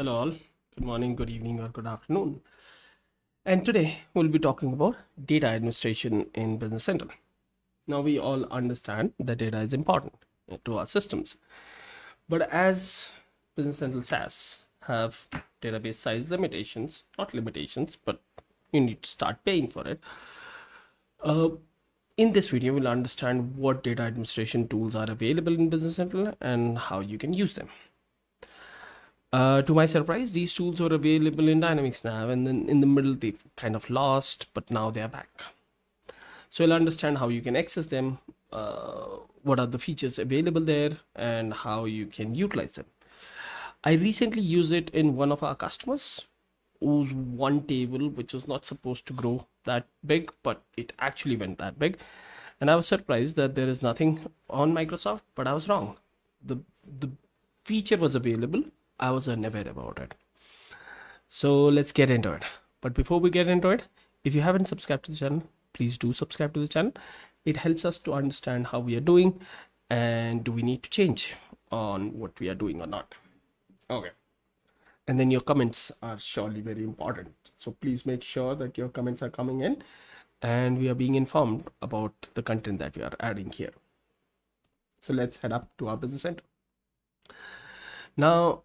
Hello all, good morning, good evening or good afternoon, and today we'll be talking about data administration in Business Central. Now we all understand that data is important to our systems, but as Business Central SaaS have database size limitations, not limitations, but you need to start paying for it. In this video we'll understand what data administration tools are available in Business Central and how you can use them. To my surprise, these tools were available in Dynamics NAV, and then in the middle they kind of lost, but now they are back. So you'll understand how you can access them, what are the features available there, and how you can utilize them. I recently used it in one of our customers whose one table, which is not supposed to grow that big, but it actually went that big, and I was surprised that there is nothing on Microsoft, but I was wrong. The feature was available. I was unaware about it. So let's get into it. But before we get into it, if you haven't subscribed to the channel, please do subscribe to the channel. It helps us to understand how we are doing and do we need to change on what we are doing or not. Okay. And then your comments are surely very important. So please make sure that your comments are coming in and we are being informed about the content that we are adding here. So let's head up to our Business Center. Now,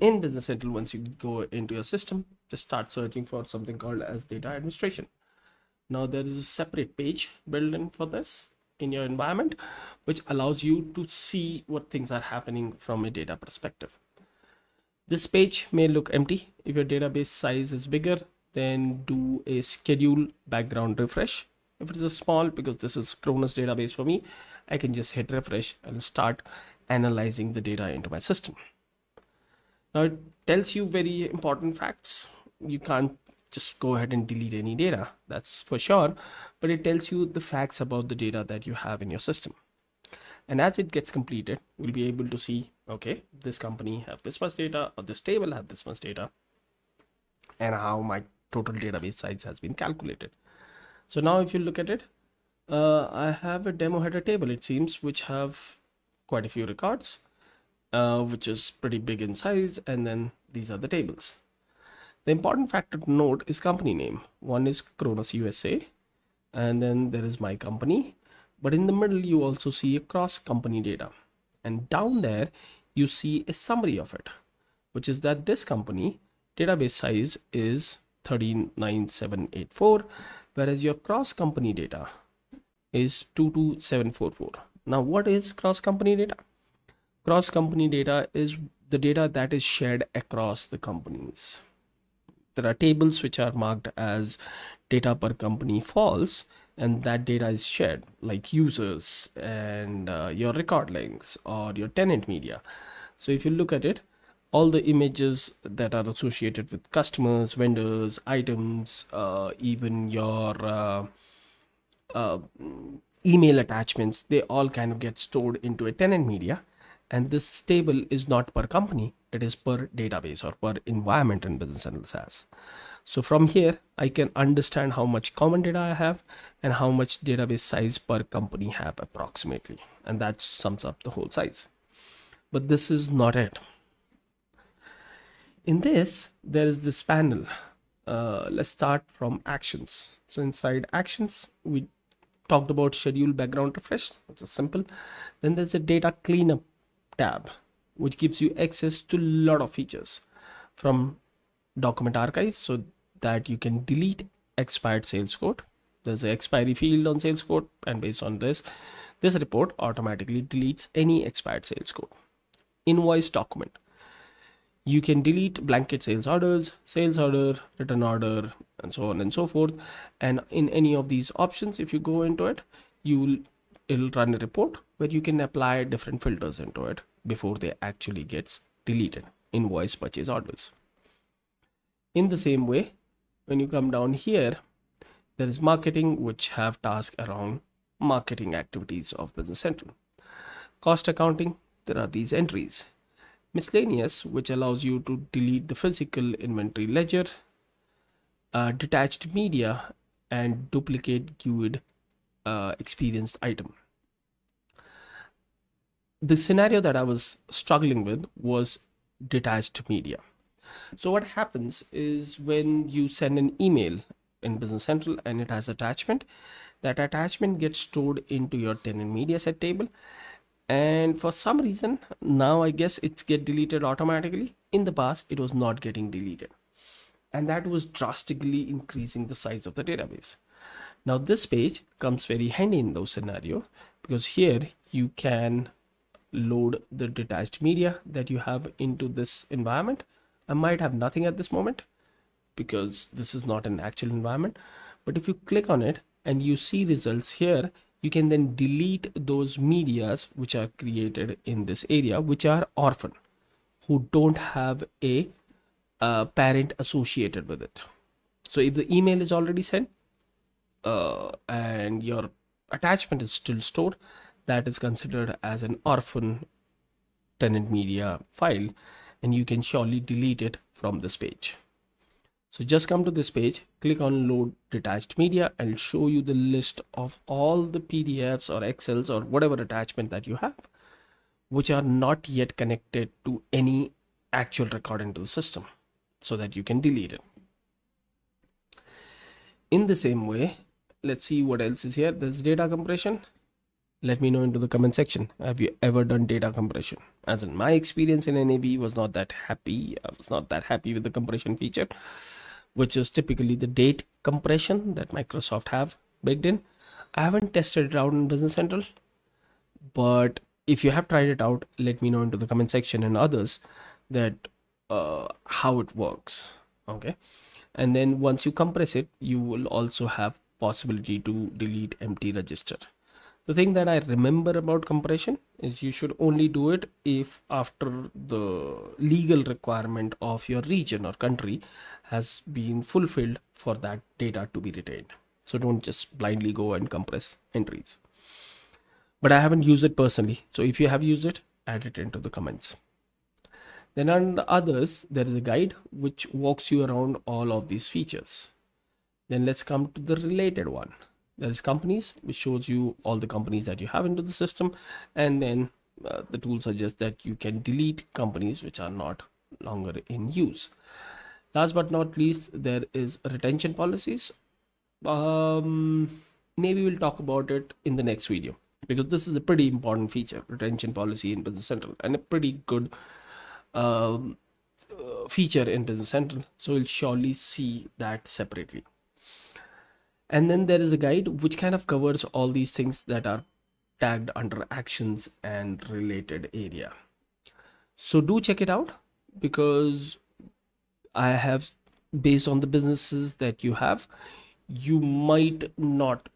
in Business Central, once you go into your system, just start searching for something called as data administration. Now there is a separate page built in for this in your environment, which allows you to see what things are happening from a data perspective. This page may look empty. If your database size is bigger, then do a schedule background refresh. If it is a small, because this is Cronus database for me, I can just hit refresh and start analyzing the data into my system. Now it tells you very important facts. You can't just go ahead and delete any data, that's for sure, but it tells you the facts about the data that you have in your system. And as it gets completed, we'll be able to see, okay, this company have this much data, or this table have this much data, and how my total database size has been calculated. So now if you look at it, I have a demo header table, it seems, which have quite a few records. Which is pretty big in size, and then these are the tables. The important factor to note is company name. One is Cronus USA, and then there is my company, but in the middle you also see a cross company data, and down there you see a summary of it, which is that this company database size is 139784, whereas your cross company data is 22744. Now what is cross company data? Cross company data is the data that is shared across the companies. There are tables which are marked as data per company false, and that data is shared, like users and your record links or your tenant media. So if you look at it, all the images that are associated with customers, vendors, items, even your email attachments, they all kind of get stored into a tenant media. And this table is not per company, it is per database or per environment in Business Central SaaS. So from here, I can understand how much common data I have and how much database size per company have approximately. And that sums up the whole size. But this is not it. In this, there is this panel. Let's start from actions. So inside actions, we talked about schedule background refresh, which is simple. Then there's a data cleanup tab, which gives you access to a lot of features, from document archive, so that you can delete expired sales quote. There's an expiry field on sales quote, and based on this report automatically deletes any expired sales quote. Invoice document, you can delete blanket sales orders, sales order, return order, and so on and so forth. And in any of these options, if you go into it, it'll run a report where you can apply different filters into it before they actually gets deleted. Invoice purchase orders. In the same way, when you come down here, there is marketing, which have tasks around marketing activities of Business Central. Cost accounting, there are these entries. Miscellaneous, which allows you to delete the physical inventory ledger, detached media, and duplicate GUID experienced item. The scenario that I was struggling with was detached media. So what happens is when you send an email in Business Central and it has attachment, that attachment gets stored into your tenant media set table. And for some reason now I guess it's get deleted automatically. In the past it was not getting deleted, and that was drastically increasing the size of the database. Now this page comes very handy in those scenarios, because here you can load the detached media that you have into this environment. I might have nothing at this moment because this is not an actual environment, but if you click on it and you see results here, you can then delete those medias which are created in this area, which are orphan, who don't have a parent associated with it. So if the email is already sent and your attachment is still stored, that is considered as an orphan tenant media file, and you can surely delete it from this page. So just come to this page, click on load detached media, and it'll show you the list of all the PDFs or Excels or whatever attachment that you have, which are not yet connected to any actual record into the system, so that you can delete it. In the same way, let's see what else is here. There's data compression. Let me know into the comment section, have you ever done data compression? As in my experience in NAV was not that happy. I was not that happy with the compression feature, which is typically the date compression that Microsoft have baked in. I haven't tested it out in Business Central, but if you have tried it out, let me know into the comment section and others that how it works. Okay, and then once you compress it, you will also have possibility to delete empty register. The thing that I remember about compression is you should only do it if after the legal requirement of your region or country has been fulfilled for that data to be retained. So don't just blindly go and compress entries. But I haven't used it personally. So if you have used it, add it into the comments. Then under others, there is a guide which walks you around all of these features. Then let's come to the related one. There is companies, which shows you all the companies that you have into the system, and then the tool suggests that you can delete companies which are not longer in use. Last but not least, there is retention policies. Maybe we'll talk about it in the next video, because this is a pretty important feature, retention policy in Business Central, and a pretty good feature in Business Central. So we'll surely see that separately. And then there is a guide which kind of covers all these things that are tagged under actions and related area. So do check it out, because I have, based on the businesses that you have, you might not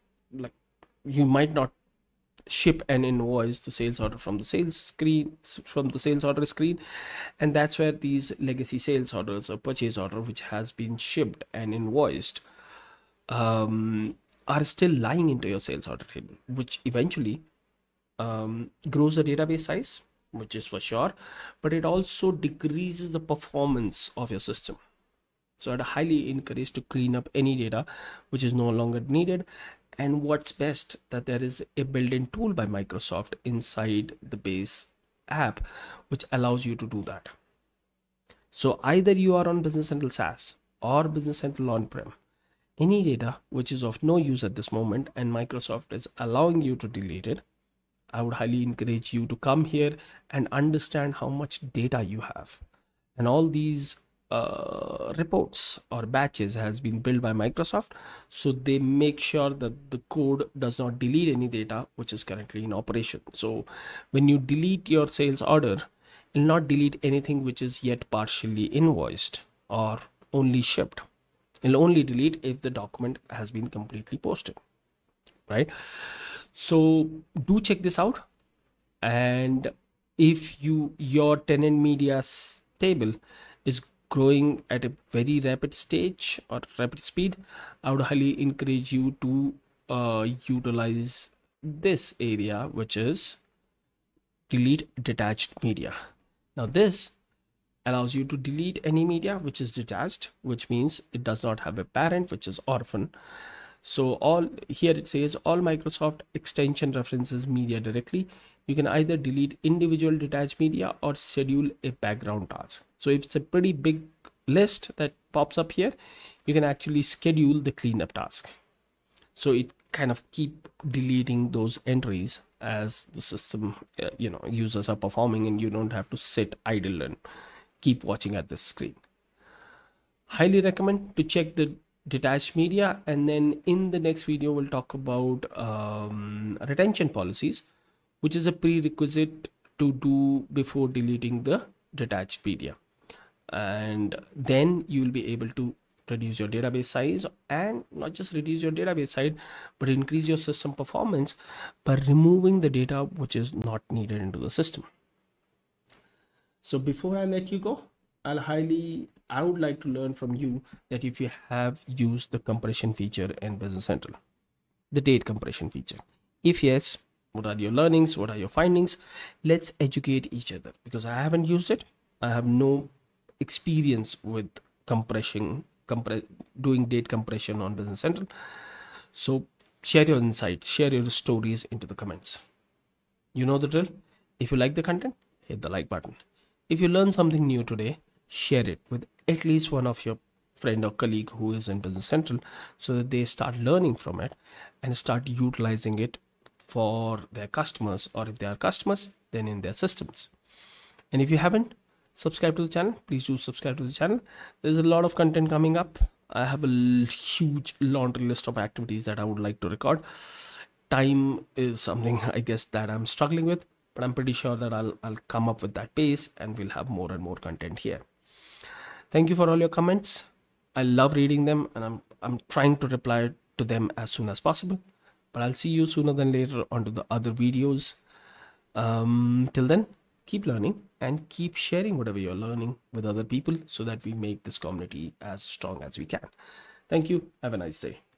ship an invoice to sales order from the sales screen, and that's where these legacy sales orders or purchase order which has been shipped and invoiced are still lying into your sales order table, which eventually grows the database size, which is for sure, but it also decreases the performance of your system. So I'd highly encourage to clean up any data which is no longer needed. And what's best, that there is a built-in tool by Microsoft inside the base app which allows you to do that. So either you are on Business Central SaaS or Business Central on-prem, any data which is of no use at this moment and Microsoft is allowing you to delete it, I would highly encourage you to come here and understand how much data you have. And all these reports or batches has been built by Microsoft, so they make sure that the code does not delete any data which is currently in operation. So when you delete your sales order, it will not delete anything which is yet partially invoiced or only shipped. It'll only delete if the document has been completely posted, right? So do check this out. And if your tenant media table is growing at a very rapid stage or rapid speed, I would highly encourage you to utilize this area, which is delete detached media. Now this allows you to delete any media which is detached, which means it does not have a parent, which is orphan. So all here it says all Microsoft extension references media directly. you can either delete individual detached media or schedule a background task. So if it's a pretty big list that pops up here, you can actually schedule the cleanup task. So it kind of keep deleting those entries as the system, users are performing, and you don't have to sit idle and keep watching at this screen. Highly recommend to check the detached media, and then in the next video we'll talk about retention policies, which is a prerequisite to do before deleting the detached media, and then you will be able to reduce your database size, and not just reduce your database size but increase your system performance by removing the data which is not needed into the system. So before I let you go, I would like to learn from you that if you have used the compression feature in Business Central, the date compression feature. If yes, what are your learnings? What are your findings? Let's educate each other, because I haven't used it. I have no experience with doing date compression on Business Central. So share your insights, share your stories into the comments. You know the drill. If you like the content, hit the like button. If you learn something new today, share it with at least one of your friend or colleague who is in Business Central, so that they start learning from it and start utilizing it for their customers, or if they are customers, then in their systems. And if you haven't subscribed to the channel, please do subscribe to the channel. There's a lot of content coming up. I have a huge laundry list of activities that I would like to record. Time is something I guess that I'm struggling with, but I'm pretty sure that I'll come up with that pace, and we'll have more and more content here. Thank you for all your comments. I love reading them, and I'm trying to reply to them as soon as possible. But I'll see you sooner than later onto the other videos. Till then, keep learning and keep sharing whatever you're learning with other people, so that we make this community as strong as we can. Thank you. Have a nice day.